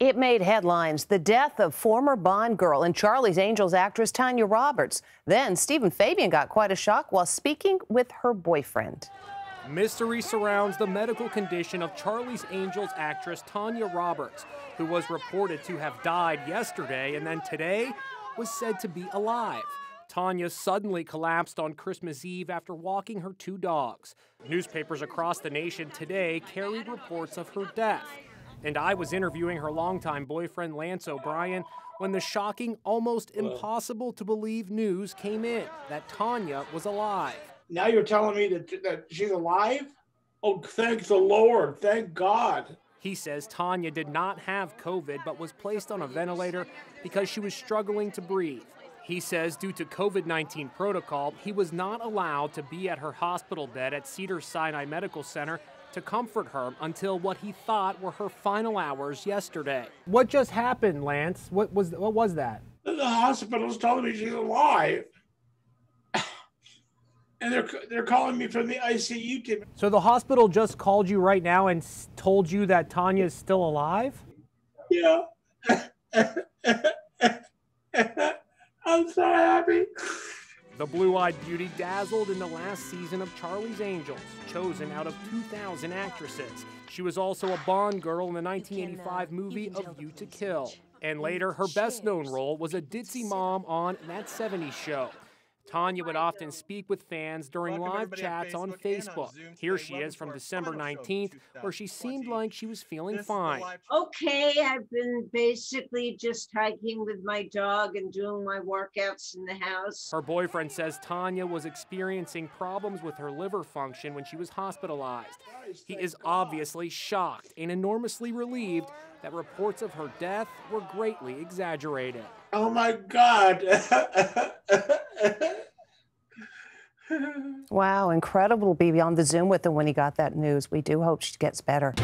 It made headlines, the death of former Bond Girl and Charlie's Angels actress Tanya Roberts. Then Stephen Fabian got quite a shock while speaking with her boyfriend. Mystery surrounds the medical condition of Charlie's Angels actress Tanya Roberts, who was reported to have died yesterday and then today was said to be alive. Tanya suddenly collapsed on Christmas Eve after walking her two dogs. Newspapers across the nation today carried reports of her death. And I was interviewing her longtime boyfriend, Lance O'Brien, when the shocking, almost impossible to believe news came in that Tanya was alive. Now you're telling me that she's alive? Oh, thank the Lord, thank God. He says Tanya did not have COVID, but was placed on a ventilator because she was struggling to breathe. He says due to COVID-19 protocol, he was not allowed to be at her hospital bed at Cedars-Sinai Medical Center to comfort her until what he thought were her final hours yesterday. What just happened, Lance? What was that? The hospital's telling me she's alive. And they're calling me from the ICU team. So the hospital just called you right now and told you that Tanya's still alive? Yeah. I'm so happy. The blue-eyed beauty dazzled in the last season of Charlie's Angels, chosen out of 2,000 actresses. She was also a Bond girl in the 1985 movie A View to a Kill. And later, her best-known role was a ditzy mom on That 70s Show. Tanya would often speak with fans during live chats on Facebook. Here she is from December 19th, where she seemed like she was feeling fine. Okay, I've been basically just hiking with my dog and doing my workouts in the house. Her boyfriend says Tanya was experiencing problems with her liver function when she was hospitalized. He is obviously shocked and enormously relieved that reports of her death were greatly exaggerated. Oh my God. Wow, incredible to be on the Zoom with him when he got that news. We do hope she gets better.